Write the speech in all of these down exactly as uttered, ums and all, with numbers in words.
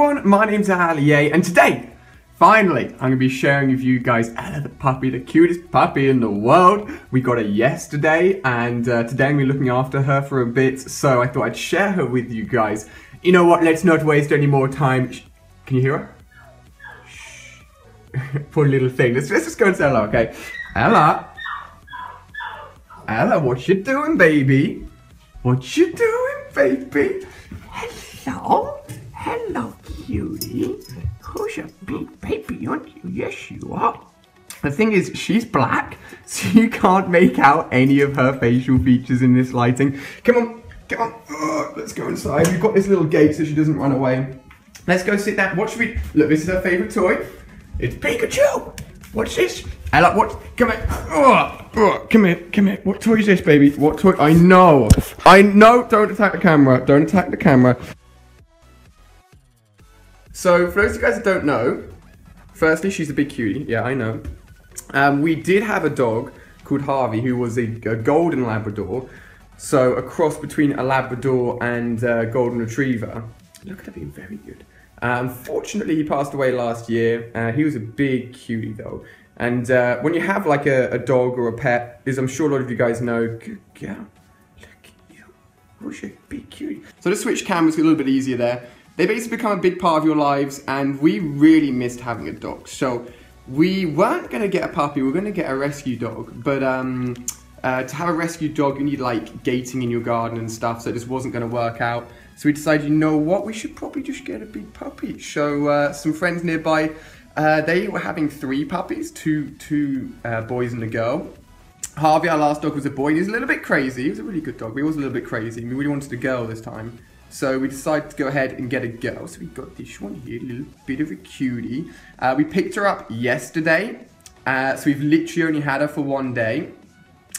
everyone, my name's Ali A, and today, finally, I'm going to be sharing with you guys Ella the puppy, the cutest puppy in the world. We got her yesterday, and uh, today I'm looking after her for a bit, so I thought I'd share her with you guys. You know what, let's not waste any more time. Shh. Can you hear her? Shh. Poor little thing. Let's, let's just go and say hello, okay? Ella. Ella, what you doing, baby? What you doing, baby? Hello? Hello, cutie. Who's a big baby, aren't you? Yes, you are. The thing is, she's black, so you can't make out any of her facial features in this lighting. Come on, come on. Ugh, let's go inside. We've got this little gate so she doesn't run away. Let's go sit down. What should we... Look, this is her favourite toy. It's Pikachu. What's this? Ella, what? Come here. Ugh, ugh, come here, come here. What toy is this, baby? What toy? I know. I know. Don't attack the camera. Don't attack the camera. So, for those of you guys that don't know, firstly, she's a big cutie. Yeah, I know. Um, we did have a dog called Harvey, who was a, a golden Labrador. So, a cross between a Labrador and a golden retriever. Look at her being very good. Uh, unfortunately, he passed away last year. Uh, he was a big cutie, though. And uh, when you have, like, a, a dog or a pet, as I'm sure a lot of you guys know, good girl, look at you. Oh, she's a big cutie. So, to switch cameras is a little bit easier there. They basically become a big part of your lives, and we really missed having a dog. So we weren't gonna get a puppy, we were gonna get a rescue dog, but um, uh, to have a rescue dog, you need like gating in your garden and stuff, so it just wasn't gonna work out. So we decided, you know what, we should probably just get a big puppy. So uh, some friends nearby, uh, they were having three puppies, two, two uh, boys and a girl. Harvey, our last dog, was a boy. He was a little bit crazy. He was a really good dog, but he was a little bit crazy. We really wanted a girl this time. So we decided to go ahead and get a girl. So we got this one here, a little bit of a cutie. Uh, we picked her up yesterday. Uh, so we've literally only had her for one day.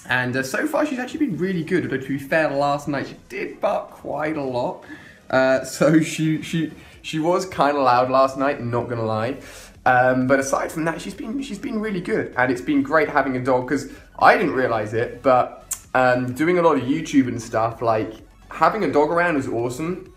And uh, so far she's actually been really good. Although to be fair, last night she did bark quite a lot. Uh, so she she she was kind of loud last night, not gonna lie. Um, but aside from that, she's been, she's been really good. And it's been great having a dog, because I didn't realize it, but um, doing a lot of YouTube and stuff, like, having a dog around was awesome.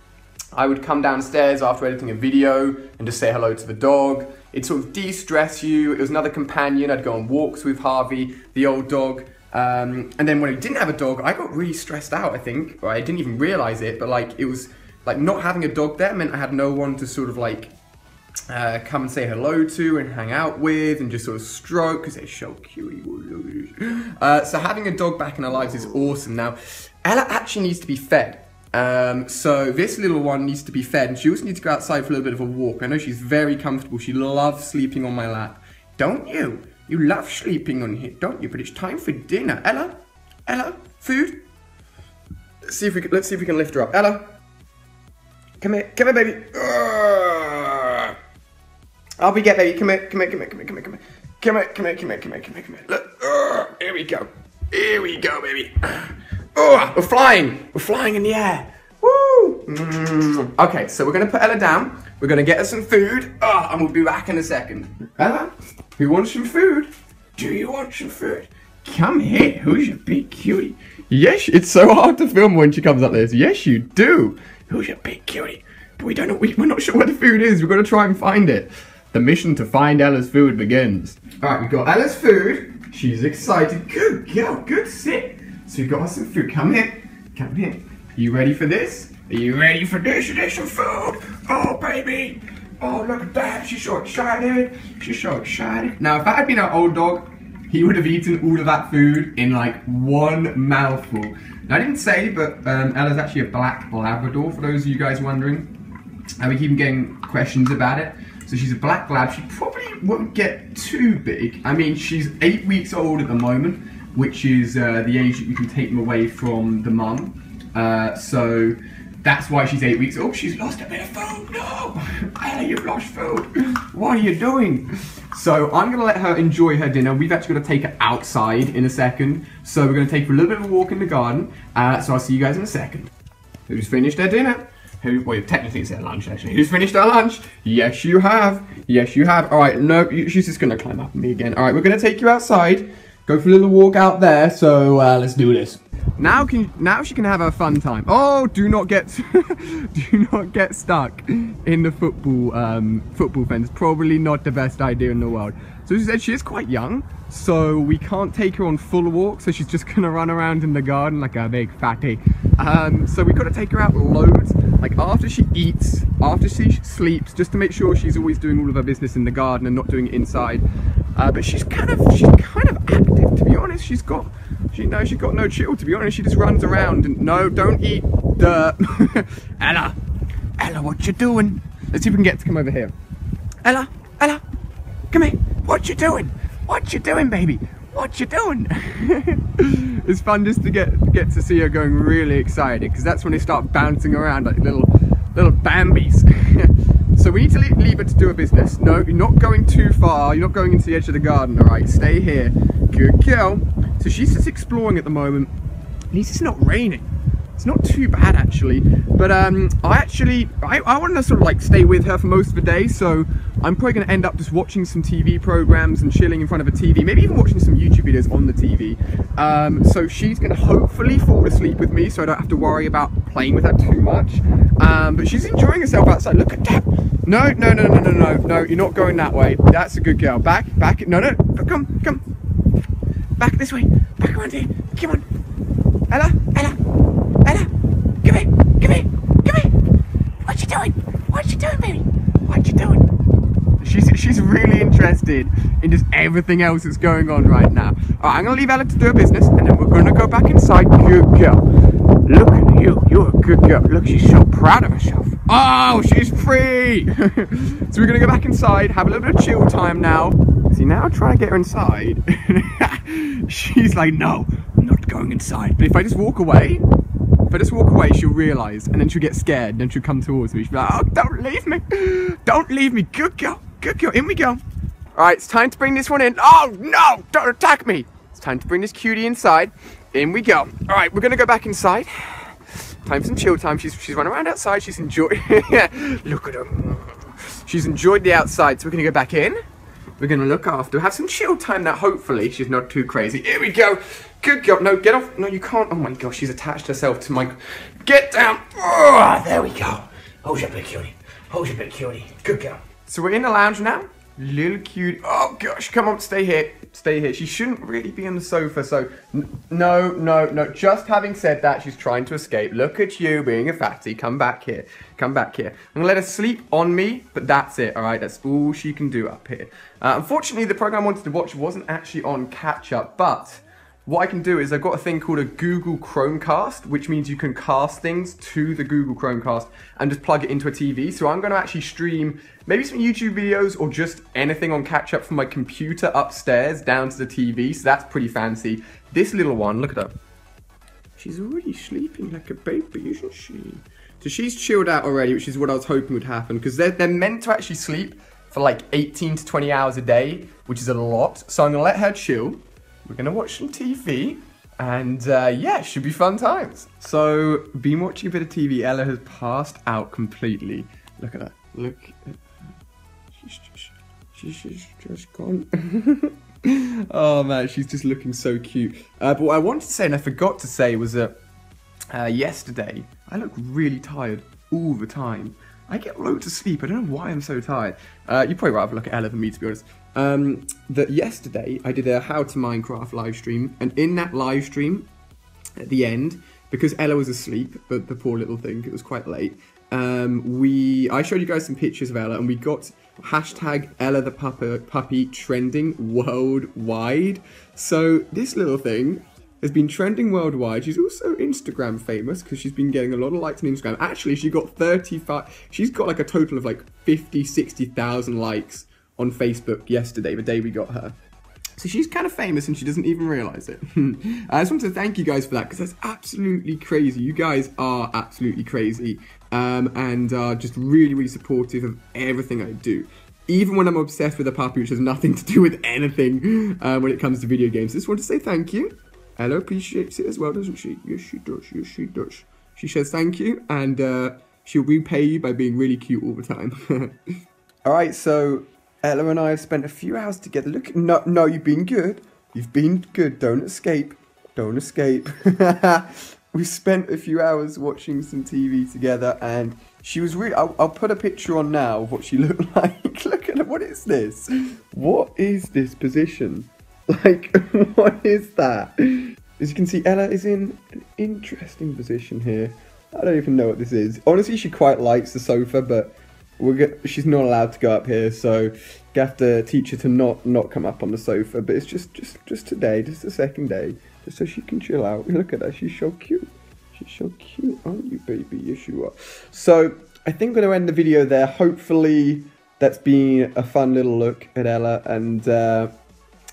I would come downstairs after editing a video and just say hello to the dog. It sort of de-stress you. It was another companion. I'd go on walks with Harvey, the old dog. Um, and then when I didn't have a dog, I got really stressed out, I think. Or I didn't even realize it, but like it was like not having a dog there meant I had no one to sort of like uh, come and say hello to and hang out with and just sort of stroke, because they're so cute. Uh, so having a dog back in our lives is awesome. Now, Ella actually needs to be fed. Um, so this little one needs to be fed, and she also needs to go outside for a little bit of a walk. I know she's very comfortable. She loves sleeping on my lap. Don't you? You love sleeping on here, don't you? But it's time for dinner. Ella? Ella? Food? Let's see if we can, let's see if we can lift her up. Ella? Come here. Come here, baby. Urgh. I'll be get baby. Come here. Come here. Come here. Come here. Come here. Come here. Come here. Come here. Come here. Come here. Come here. Come here. Look. Urgh. Here we go. Here we go, baby. Oh, we're flying! We're flying in the air! Woo! Mm. Okay, so we're gonna put Ella down. We're gonna get her some food. Oh, and we'll be back in a second. Ella, who wants some food? Do you want some food? Come here, who's your big cutie? Yes, it's so hard to film when she comes like this. Yes, you do. Who's your big cutie? But we don't know, we, we're not sure where the food is. We're gonna try and find it. The mission to find Ella's food begins. Alright, we've got Ella's food. She's excited. Good girl, good sit. So we've got some food. Come here. Come here. Are you ready for this? Are you ready for this? There's some food. Oh, baby. Oh, look at that. She's so excited. She's so excited. Now, if that had been our old dog, he would have eaten all of that food in like one mouthful. Now, I didn't say, but um, Ella's actually a black Labrador, for those of you guys wondering. And we keep getting questions about it. So she's a black lab. She probably won't get too big. I mean, she's eight weeks old at the moment, which is uh, the age that you can take them away from the mum. Uh, so that's why she's eight weeks. Oh, she's lost a bit of food. No, Ella, you've lost food. What are you doing? So I'm gonna let her enjoy her dinner. We've actually got to take her outside in a second. So we're gonna take her a little bit of a walk in the garden. Uh, so I'll see you guys in a second. Who's finished their dinner? Who, well, technically it's their lunch, actually. Who's finished our lunch? Yes, you have. Yes, you have. All right, no, she's just gonna climb up on me again. All right, we're gonna take you outside. Go for a little walk out there, so uh, let's do this. Now can now she can have her fun time. Oh, do not get do not get stuck in the football um, football fence. Probably not the best idea in the world. So she said she is quite young, so we can't take her on full walk. So she's just gonna run around in the garden like a big fatty. Um, so we've got to take her out loads, like after she eats, after she sleeps, just to make sure she's always doing all of her business in the garden and not doing it inside. Uh, but she's kind of she's kind of active, to be honest. She's got. She knows she's got no chill, to be honest. She just runs around and no, don't eat dirt. Ella, Ella, what you doing? Let's see if we can get to come over here. Ella, Ella, come here. What you doing? What you doing, baby? What you doing? It's fun just to get get to see her going really excited, because that's when they start bouncing around like little little Bambies. So we need to leave, leave her to do her business. No, you're not going too far. You're not going into the edge of the garden. All right, stay here. Good girl. So she's just exploring at the moment. At least it's not raining. It's not too bad actually. But um, I actually, I, I want to sort of like stay with her for most of the day. So I'm probably going to end up just watching some T V programs and chilling in front of a T V. Maybe even watching some YouTube videos on the T V. Um, so she's going to hopefully fall asleep with me, so I don't have to worry about playing with her too much. Um, but she's enjoying herself outside. Look at that. No, no, no, no, no, no, no. You're not going that way. That's a good girl. Back, back. No, no. Come, come. Back this way, back around here, come on. Ella, Ella, Ella, come here, come here, come here. What you doing? What you doing, baby? What you doing? She's, she's really interested in just everything else that's going on right now. All right, I'm gonna leave Ella to do her business and then we're gonna go back inside. Good girl. Look at you, you're a good girl. Look, she's so proud of herself. Oh, she's free. So we're gonna go back inside, have a little bit of chill time now. See, now try to get her inside. She's like, no, I'm not going inside. But if I just walk away, if I just walk away, she'll realise, and then she'll get scared, and then she'll come towards me. She'll be like, oh, don't leave me. Don't leave me. Good girl. Good girl. In we go. All right, it's time to bring this one in. Oh, no, don't attack me. It's time to bring this cutie inside. In we go. All right, we're going to go back inside. Time for some chill time. She's, she's running around outside. She's enjoying. Look at her. She's enjoyed the outside, so we're going to go back in. We're gonna look after, have some chill time now. Hopefully she's not too crazy. Here we go. Good girl. No, get off. No, you can't. Oh my gosh, she's attached herself to my. Get down. Oh, there we go. Hold your bit, cutie. Hold your bit, cutie. Good girl. So we're in the lounge now. Little cutie. Oh gosh, come on, stay here. Stay here. She shouldn't really be on the sofa. So no, no, no. Just having said that, she's trying to escape. Look at you being a fatty. Come back here. Come back here. I'm gonna let her sleep on me, but that's it. All right, that's all she can do up here. Uh, unfortunately, the program I wanted to watch wasn't actually on catch up, but what I can do is I've got a thing called a Google Chromecast, which means you can cast things to the Google Chromecast and just plug it into a T V. So I'm going to actually stream maybe some YouTube videos or just anything on catch up from my computer upstairs down to the T V. So that's pretty fancy. This little one, look at her. She's already sleeping like a baby, isn't she? So she's chilled out already, which is what I was hoping would happen, because they're, they're meant to actually sleep for like eighteen to twenty hours a day, which is a lot. So I'm going to let her chill. We're gonna watch some T V, and uh, yeah, it should be fun times. So, been watching a bit of T V. Ella has passed out completely. Look at her. Look at her. She's just, she's just, just gone. Oh man, she's just looking so cute. Uh, but what I wanted to say, and I forgot to say, was that uh, yesterday, I look really tired all the time. I get loads of sleep. I don't know why I'm so tired. Uh, you'd probably rather look at Ella than me, to be honest. Um, that yesterday I did a How to Minecraft live stream, and in that live stream, at the end, because Ella was asleep, but the poor little thing, it was quite late. Um, we I showed you guys some pictures of Ella, and we got hashtag Ella the Puppa, puppy trending worldwide. So this little thing has been trending worldwide. She's also Instagram famous because she's been getting a lot of likes on Instagram. Actually, she got thirty-five, she's got like a total of like fifty, sixty thousand likes on Facebook yesterday, the day we got her. So she's kind of famous and she doesn't even realize it. I just wanted to thank you guys for that, because that's absolutely crazy. You guys are absolutely crazy, um, and are just really, really supportive of everything I do. Even when I'm obsessed with a puppy, which has nothing to do with anything uh, when it comes to video games. I just want to say thank you. Ella appreciates it as well, doesn't she? Yes, she does. Yes, she does. She says thank you, and uh, she'll repay you by being really cute all the time. All right, so Ella and I have spent a few hours together. Look, no, no, you've been good. You've been good. Don't escape. Don't escape. We spent a few hours watching some T V together, and she was really... I'll, I'll put a picture on now of what she looked like. Look at her. What is this? What is this position? Like, what is that? As you can see, Ella is in an interesting position here. I don't even know what this is. Honestly, she quite likes the sofa, but we're get, she's not allowed to go up here, so you have to teach her to not not come up on the sofa. But it's just just just today, just the second day, just so she can chill out. Look at her, she's so cute. She's so cute, aren't you, baby? Yes, you are. So I think we're going to end the video there. Hopefully, that's been a fun little look at Ella. And uh,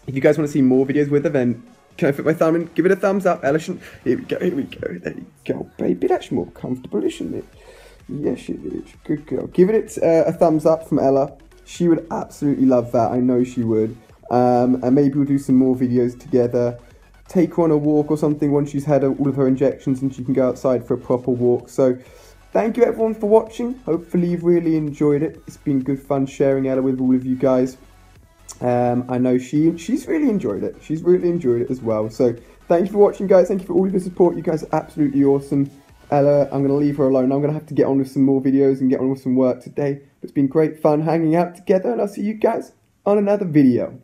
if you guys want to see more videos with her, then... Can I fit my thumb in? Give it a thumbs up, Ella. Here we go, here we go. There you go, baby. That's more comfortable, isn't it? Yes, it is. Good girl. Give it uh, a thumbs up from Ella. She would absolutely love that. I know she would. Um, and maybe we'll do some more videos together. Take her on a walk or something once she's had all of her injections and she can go outside for a proper walk. So, thank you everyone for watching. Hopefully you've really enjoyed it. It's been good fun sharing Ella with all of you guys. Um, I know she she's really enjoyed it. She's really enjoyed it as well. So thank you for watching, guys. Thank you for all of your support. You guys are absolutely awesome. Ella, I'm going to leave her alone. I'm going to have to get on with some more videos and get on with some work today. It's been great fun hanging out together, and I'll see you guys on another video.